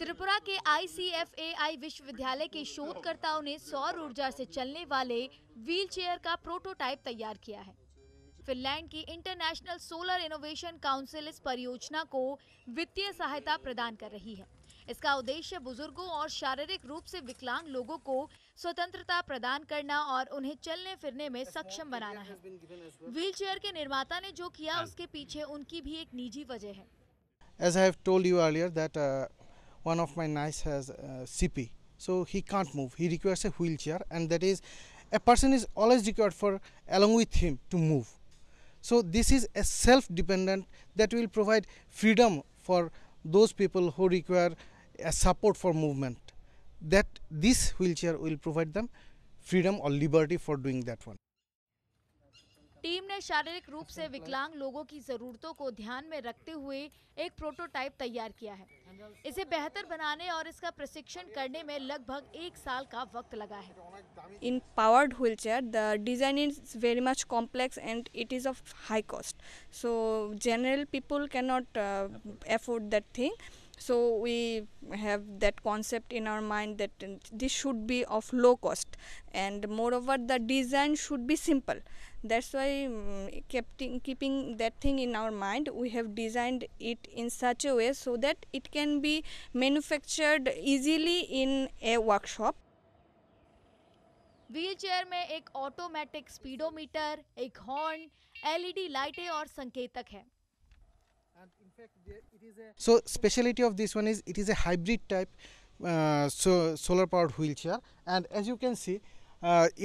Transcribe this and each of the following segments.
त्रिपुरा के ICFAI विश्वविद्यालय के शोधकर्ताओं ने सौर ऊर्जा से चलने वाले व्हीलचेयर का प्रोटोटाइप तैयार किया है। फिनलैंड की इंटरनेशनल सोलर इनोवेशन काउंसिल इस परियोजना को वित्तीय सहायता प्रदान कर रही है। इसका उद्देश्य बुजुर्गों और शारीरिक रूप से विकलांग लोगों को स्वतंत्रता प्रदान करना और उन्हें चलने फिरने में सक्षम बनाना है। व्हीलचेयर के निर्माता ने जो किया उसके पीछे उनकी भी एक निजी वजह है। As I have told you earlier that one of my niece has CP, so he can't move. He requires a wheelchair, and that is a person is always required for along with him to move. So this is a self-dependent that will provide freedom for those people who require a support for movement. That this wheelchair will provide them freedom or liberty for doing that one. Team ने शारीरिक रूप से विकलांग लोगों की जरूरतों को ध्यान में रखते हुए एक प्रोटोटाइप तैयार किया है। इसे बेहतर बनाने और इसका प्रशिक्षण करने में लगभग 1 साल का वक्त लगा है। In powered wheelchair the design is very much complex and it is of high cost, so general people can not afford that thing, so we have that concept in our mind that this should be of low cost and moreover the design should be simple. That's why keeping that thing in our mind, we have designed it in such a way so that it can be manufactured easily in a workshop. Wheelchair में एक automatic speedometer, एक horn, LED लाइटें और संकेतक है। So speciality of this one is it is a hybrid type solar powered wheelchair, and as you can see.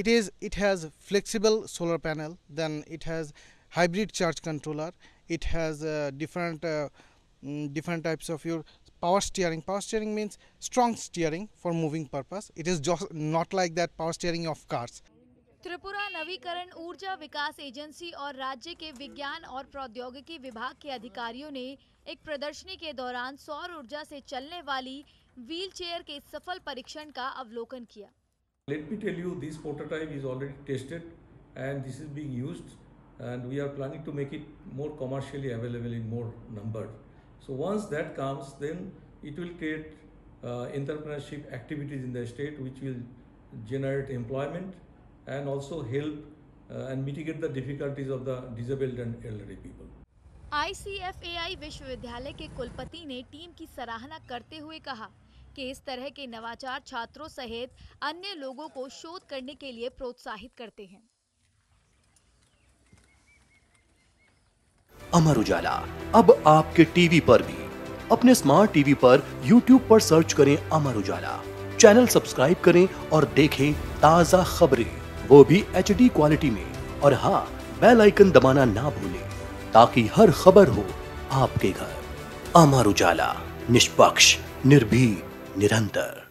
It has flexible solar panel, then it has hybrid charge controller, it has different types of your power steering means strong steering for moving purpose. It is just not like that power steering of cars. Tripura नवीकरण ऊर्जा विकास agency और राज्य के विज्ञान और प्रौद्योगिकी विभाग के अधिकारियों ने एक प्रदर्शनी के दौरान सौर ऊर्जा से चलने वाली व्हीलचेयर के सफल परीक्षण का अवलोकन किया. Let me tell you, this prototype is already tested and this is being used, and we are planning to make it more commercially available in more number. So once that comes, then it will create entrepreneurship activities in the state, which will generate employment and also help and mitigate the difficulties of the disabled and elderly people. ICFAI विश्वविद्यालय के कुलपति ने team की सराहना करते हुए कहा कि इस तरह के नवाचार छात्रों सहित अन्य लोगों को शोध करने के लिए प्रोत्साहित करते हैं। अमर उजाला अब आपके टीवी पर भी। अपने स्मार्ट टीवी पर YouTube पर सर्च करें अमर उजाला, चैनल सब्सक्राइब करें और देखें ताजा खबरें, वो भी HD क्वालिटी में। और हाँ, बेल आइकन दबाना ना भूलें ताकि हर खबर हो आपके घर। अमर उजाला, निष्पक्ष, निर्भीक, निरंतर।